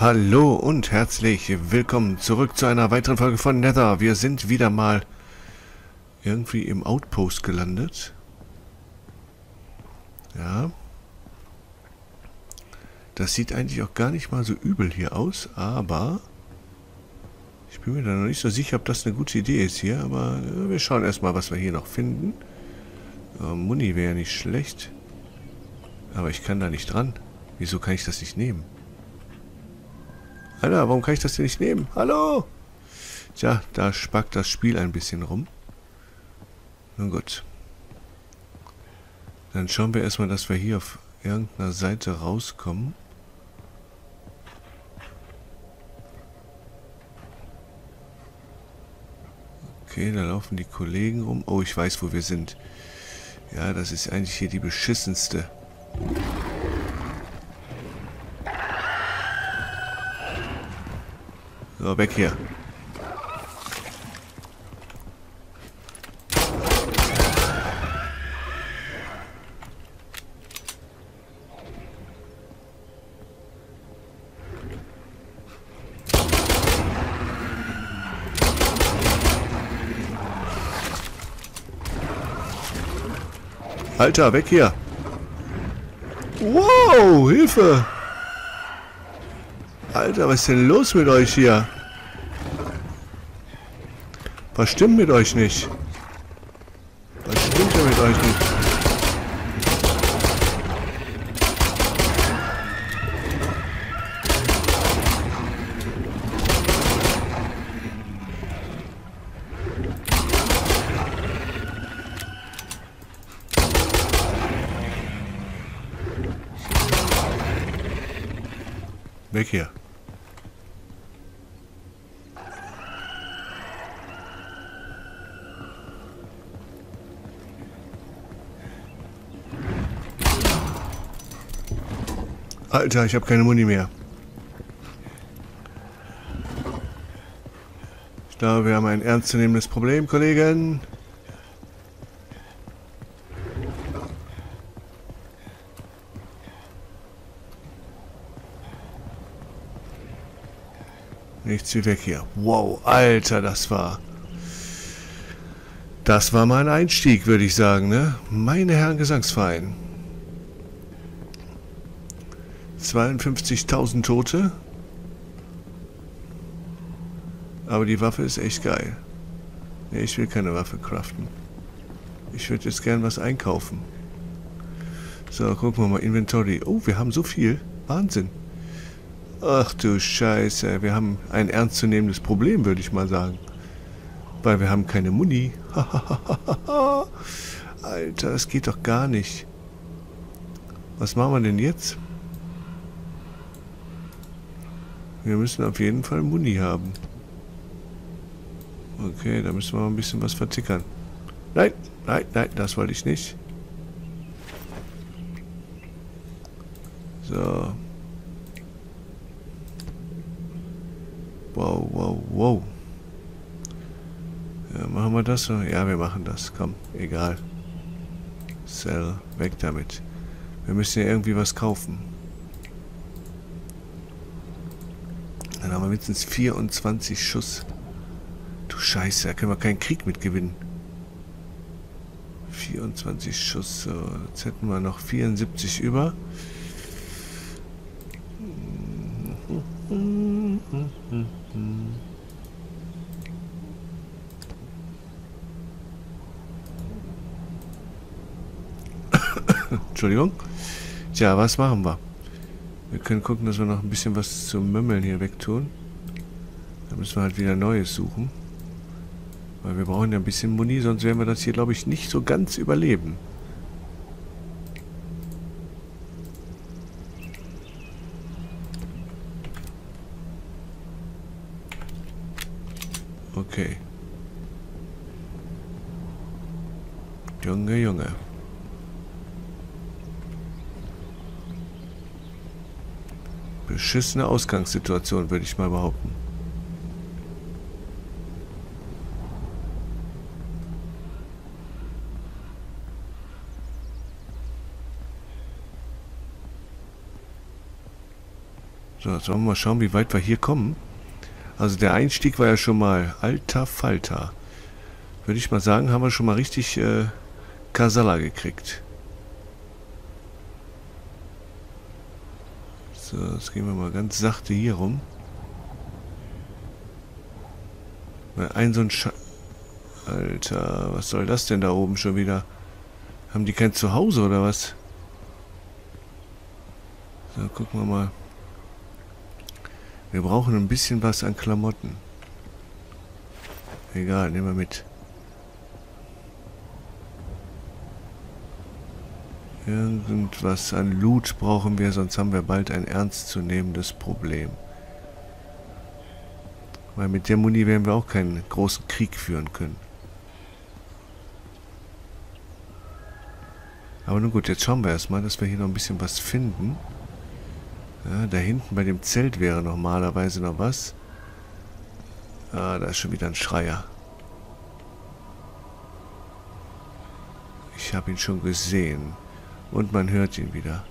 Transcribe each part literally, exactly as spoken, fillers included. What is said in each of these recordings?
Hallo und herzlich willkommen zurück zu einer weiteren Folge von Nether. Wir sind wieder mal irgendwie im Outpost gelandet. Ja. Das sieht eigentlich auch gar nicht mal so übel hier aus, aber ich bin mir da noch nicht so sicher, ob das eine gute Idee ist hier. Aber wir schauen erstmal, was wir hier noch finden. Oh, Muni wäre ja nicht schlecht. Aber ich kann da nicht dran. Wieso kann ich das nicht nehmen? Alter, warum kann ich das denn nicht nehmen? Hallo! Tja, da spackt das Spiel ein bisschen rum. Nun gut. Dann schauen wir erstmal, dass wir hier auf irgendeiner Seite rauskommen. Okay, da laufen die Kollegen rum. Oh, ich weiß, wo wir sind. Ja, das ist eigentlich hier die beschissenste. So, weg hier. Alter, weg hier. Wow, Hilfe. Alter, was ist denn los mit euch hier? Was stimmt mit euch nicht? Was stimmt denn mit euch nicht? Weg hier. Alter, ich habe keine Muni mehr. Ich glaube, wir haben ein ernstzunehmendes Problem, Kollegen. Nichts wie weg hier. Wow, Alter, das war... Das war mal ein Einstieg, würde ich sagen, ne? Meine Herren Gesangsverein. zweiundfünfzigtausend Tote. Aber die Waffe ist echt geil. Ne, ich will keine Waffe craften. Ich würde jetzt gern was einkaufen. So, gucken wir mal. Inventory. Oh, wir haben so viel. Wahnsinn. Ach du Scheiße, wir haben ein ernstzunehmendes Problem, würde ich mal sagen. Weil wir haben keine Muni. Alter, das geht doch gar nicht. Was machen wir denn jetzt? Wir müssen auf jeden Fall Muni haben. Okay, da müssen wir mal ein bisschen was vertickern. Nein, nein, nein, das wollte ich nicht. So. Wow, wow, wow. Ja, machen wir das noch? Ja, wir machen das. Komm, egal. Sell, weg damit. Wir müssen ja irgendwie was kaufen. Dann haben wir mindestens vierundzwanzig Schuss. Du Scheiße, da können wir keinen Krieg mitgewinnen. vierundzwanzig Schuss. So, jetzt hätten wir noch vierundsiebzig über. Entschuldigung. Tja, was machen wir? Wir können gucken, dass wir noch ein bisschen was zum Mümmeln hier wegtun. Da müssen wir halt wieder Neues suchen. Weil wir brauchen ja ein bisschen Muni, sonst werden wir das hier, glaube ich, nicht so ganz überleben. Okay. Junge, Junge. Beschissene Ausgangssituation, würde ich mal behaupten. So, jetzt wollen wir mal schauen, wie weit wir hier kommen. Also der Einstieg war ja schon mal alter Falter. Würde ich mal sagen, haben wir schon mal richtig äh, Kasala gekriegt. So, jetzt gehen wir mal ganz sachte hier rum. Ein so ein Sch... Alter, was soll das denn da oben schon wieder? Haben die kein Zuhause oder was? So, gucken wir mal. Wir brauchen ein bisschen was an Klamotten. Egal, nehmen wir mit. Irgendwas an Loot brauchen wir, sonst haben wir bald ein ernstzunehmendes Problem. Weil mit der Muni werden wir auch keinen großen Krieg führen können. Aber nun gut, jetzt schauen wir erstmal, dass wir hier noch ein bisschen was finden. Ja, da hinten bei dem Zelt wäre normalerweise noch was. Ah, da ist schon wieder ein Schreier. Ich habe ihn schon gesehen. Und man hört ihn wieder.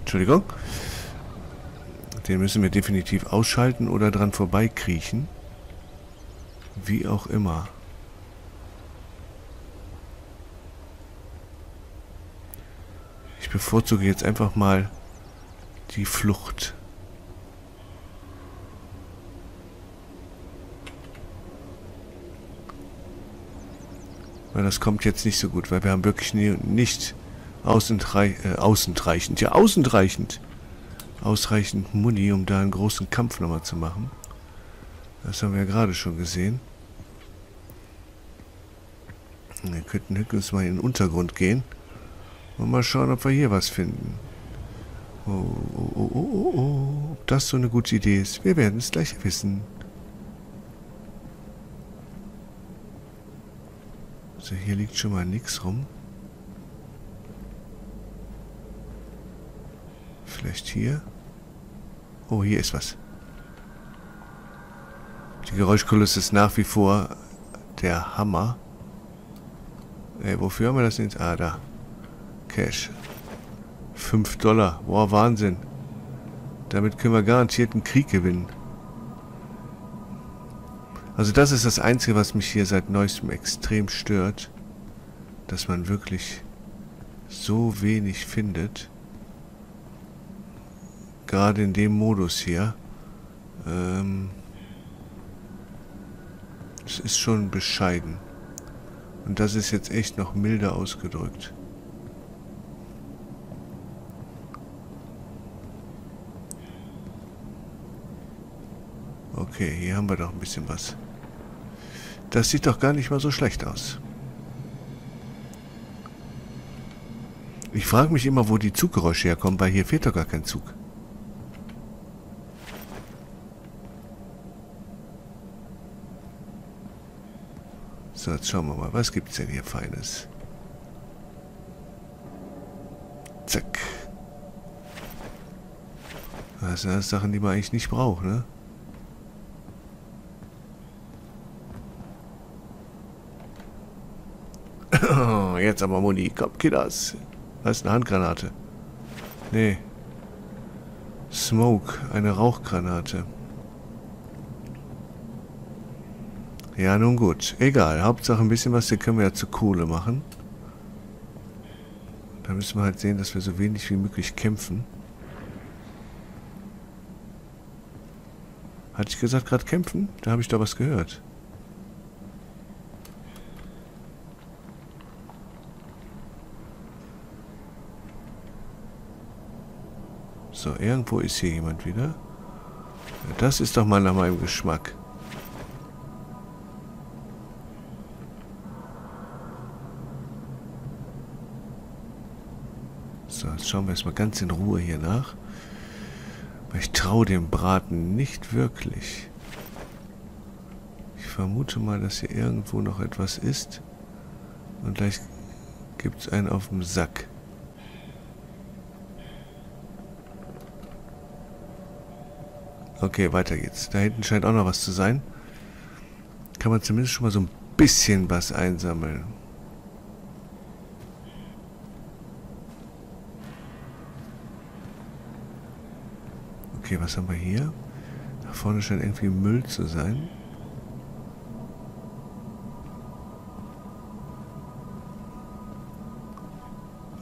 Entschuldigung. Den müssen wir definitiv ausschalten oder dran vorbeikriechen. Wie auch immer. Ich bevorzuge jetzt einfach mal die Flucht. Weil das kommt jetzt nicht so gut, weil wir haben wirklich nicht ausreichend, ja ausreichend, ausreichend Muni, um da einen großen Kampf nochmal zu machen. Das haben wir ja gerade schon gesehen. Wir könnten höchstens mal in den Untergrund gehen und mal schauen, ob wir hier was finden. Oh, oh, oh, oh, oh, oh. Ob das so eine gute Idee ist, wir werden es gleich wissen. Also hier liegt schon mal nichts rum. Vielleicht hier. Oh, hier ist was. Die Geräuschkulisse ist nach wie vor der Hammer. Ey, wofür haben wir das jetzt? Ah, da. Cash. fünf Dollar. Boah, Wahnsinn. Damit können wir garantiert einen Krieg gewinnen. Also das ist das Einzige, was mich hier seit neuestem extrem stört. Dass man wirklich so wenig findet. Gerade in dem Modus hier. Ähm, es ist schon bescheiden. Und das ist jetzt echt noch milder ausgedrückt. Okay, hier haben wir doch ein bisschen was. Das sieht doch gar nicht mal so schlecht aus. Ich frage mich immer, wo die Zuggeräusche herkommen, weil hier fehlt doch gar kein Zug. So, jetzt schauen wir mal, was gibt's denn hier Feines? Zack. Das sind alles Sachen, die man eigentlich nicht braucht, ne? Jetzt aber Muni. Komm, Kiddas. Das ist eine Handgranate. Nee. Smoke, eine Rauchgranate. Ja, nun gut. Egal. Hauptsache ein bisschen was. Hier können wir ja zu Kohle machen. Da müssen wir halt sehen, dass wir so wenig wie möglich kämpfen. Hatte ich gesagt, gerade kämpfen? Da habe ich doch was gehört. So, irgendwo ist hier jemand wieder. Das ist doch mal nach meinem Geschmack. Schauen wir erstmal ganz in Ruhe hier nach. Weil ich traue dem Braten nicht wirklich. Ich vermute mal, dass hier irgendwo noch etwas ist. Und gleich gibt es einen auf dem Sack. Okay, weiter geht's. Da hinten scheint auch noch was zu sein. Kann man zumindest schon mal so ein bisschen was einsammeln. Okay, was haben wir hier? Da vorne scheint irgendwie Müll zu sein.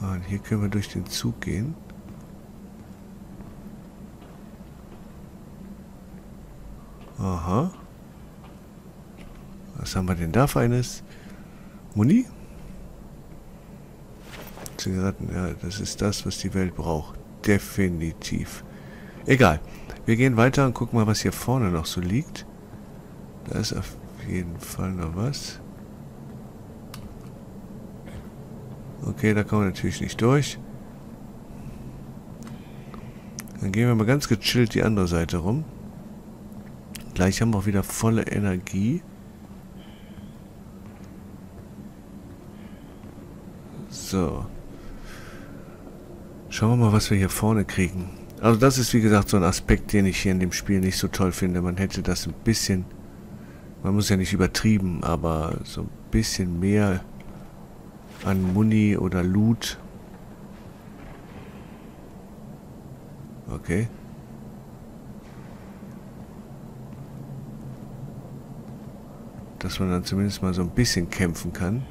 Und hier können wir durch den Zug gehen. Aha. Was haben wir denn da für eines? Muni? Zigaretten, ja, das ist das, was die Welt braucht. Definitiv. Egal. Wir gehen weiter und gucken mal, was hier vorne noch so liegt. Da ist auf jeden Fall noch was. Okay, da kommen wir natürlich nicht durch. Dann gehen wir mal ganz gechillt die andere Seite rum. Gleich haben wir auch wieder volle Energie. So. Schauen wir mal, was wir hier vorne kriegen. Also das ist, wie gesagt, so ein Aspekt, den ich hier in dem Spiel nicht so toll finde. Man hätte das ein bisschen... Man muss ja nicht übertrieben, aber so ein bisschen mehr an Muni oder Loot. Okay. Dass man dann zumindest mal so ein bisschen kämpfen kann.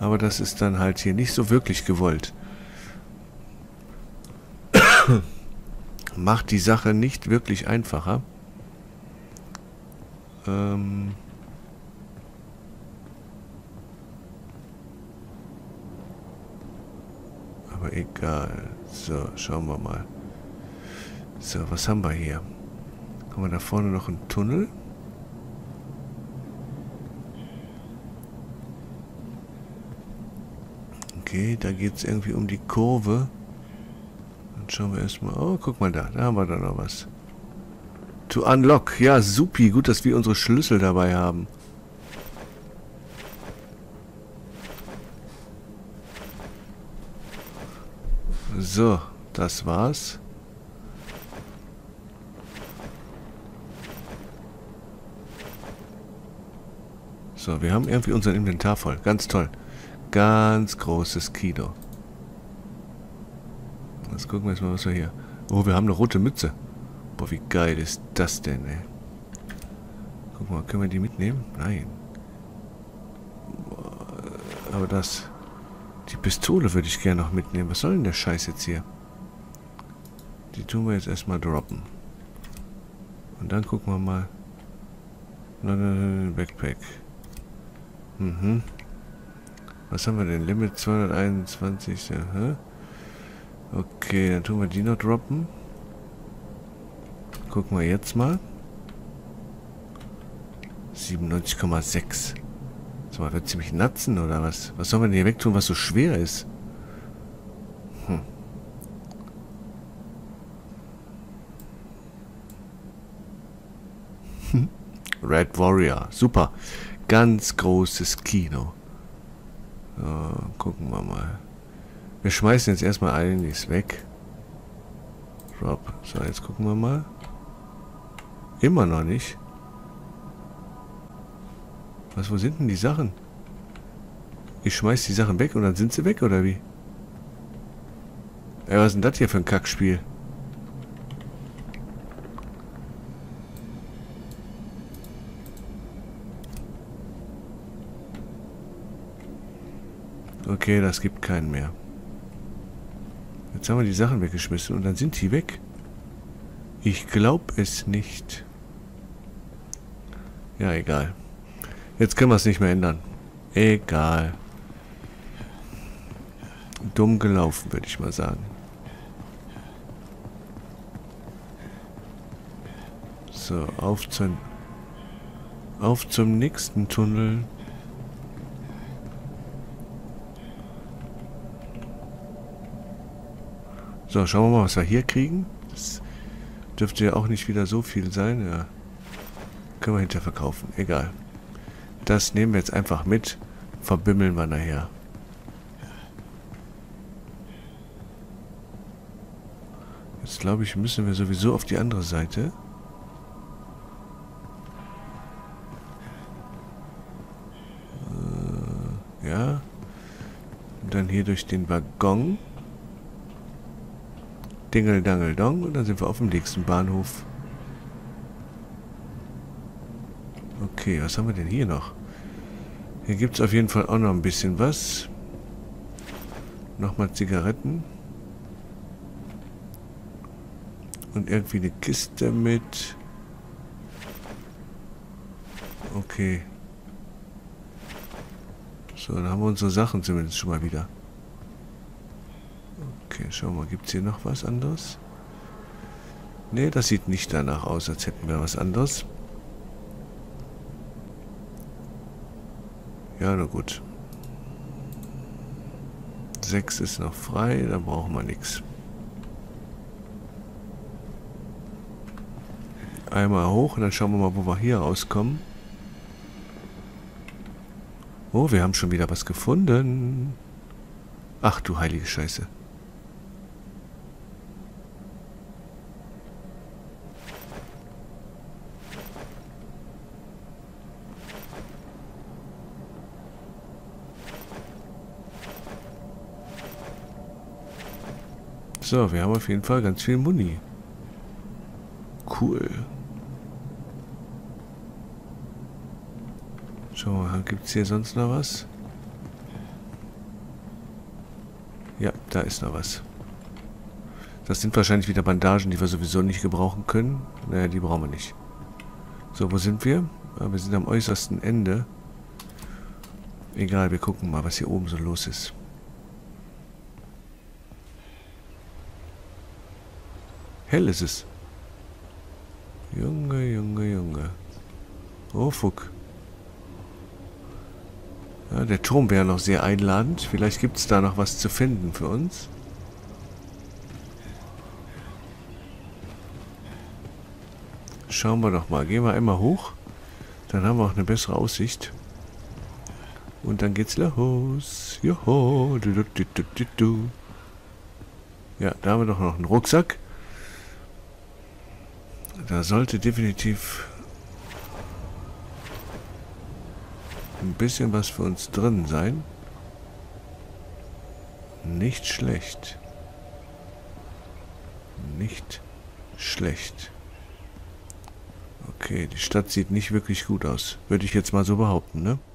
Aber das ist dann halt hier nicht so wirklich gewollt. Macht die Sache nicht wirklich einfacher. Ähm Aber egal. So, schauen wir mal. So, was haben wir hier? Haben wir da vorne noch einen Tunnel? Okay, da geht es irgendwie um die Kurve. Dann schauen wir erstmal. Oh, guck mal da. Da haben wir da noch was. To unlock. Ja, supi. Gut, dass wir unsere Schlüssel dabei haben. So, das war's. So, wir haben irgendwie unser Inventar voll. Ganz toll. Ganz großes Kino. Jetzt gucken wir jetzt mal, was wir hier... Oh, wir haben eine rote Mütze. Boah, wie geil ist das denn, ey. Guck mal, können wir die mitnehmen? Nein. Aber das... Die Pistole würde ich gerne noch mitnehmen. Was soll denn der Scheiß jetzt hier? Die tun wir jetzt erstmal droppen. Und dann gucken wir mal. Nein, nein, nein, Backpack. Mhm. Was haben wir denn? Limit zweihunderteinundzwanzig. Aha. Okay, dann tun wir die noch droppen. Gucken wir jetzt mal. siebenundneunzig Komma sechs. So, wird ziemlich natzen, oder was? Was soll man denn hier wegtun, was so schwer ist? Hm. Hm. Red Warrior. Super. Ganz großes Kino. So, gucken wir mal. Wir schmeißen jetzt erstmal einiges weg. Drop. So, jetzt gucken wir mal. Immer noch nicht. Was, wo sind denn die Sachen? Ich schmeiß die Sachen weg und dann sind sie weg, oder wie? Ey, was ist denn das hier für ein Kackspiel? Okay, das gibt keinen mehr. Jetzt haben wir die Sachen weggeschmissen und dann sind die weg. Ich glaub es nicht. Ja, egal. Jetzt können wir es nicht mehr ändern. Egal. Dumm gelaufen, würde ich mal sagen. So, auf zum, auf zum nächsten Tunnel. So, schauen wir mal, was wir hier kriegen. Das dürfte ja auch nicht wieder so viel sein. Ja. Können wir hinterher verkaufen. Egal. Das nehmen wir jetzt einfach mit. Verbimmeln wir nachher. glaube ich, müssen wir sowieso auf die andere Seite. Äh, ja. Und dann hier durch den Waggon. Dingeldongeldong. Und dann sind wir auf dem nächsten Bahnhof. Okay, was haben wir denn hier noch? Hier gibt es auf jeden Fall auch noch ein bisschen was. Nochmal Zigaretten. Und irgendwie eine Kiste mit. Okay. So, dann haben wir unsere Sachen zumindest schon mal wieder. Okay, schauen wir mal, gibt es hier noch was anderes? Ne, das sieht nicht danach aus, als hätten wir was anderes. Ja, na gut. sechs ist noch frei, da brauchen wir nichts. Einmal hoch und dann schauen wir mal, wo wir hier rauskommen. Oh, wir haben schon wieder was gefunden. Ach du heilige Scheiße. So, wir haben auf jeden Fall ganz viel Muni. Cool. Schauen wir mal, gibt es hier sonst noch was? Ja, da ist noch was. Das sind wahrscheinlich wieder Bandagen, die wir sowieso nicht gebrauchen können. Naja, die brauchen wir nicht. So, wo sind wir? Wir sind am äußersten Ende. Egal, wir gucken mal, was hier oben so los ist. Hell ist es. Junge, Junge, Junge. Oh, fuck. Ja, der Turm wäre noch sehr einladend. Vielleicht gibt es da noch was zu finden für uns. Schauen wir doch mal. Gehen wir einmal hoch. Dann haben wir auch eine bessere Aussicht. Und dann geht's los. Joho. Du, du, du, du, du, du. Ja, da haben wir doch noch einen Rucksack. Da sollte definitiv ein bisschen was für uns drin sein. Nicht schlecht. Nicht schlecht. Okay, die Stadt sieht nicht wirklich gut aus. Würde ich jetzt mal so behaupten, ne?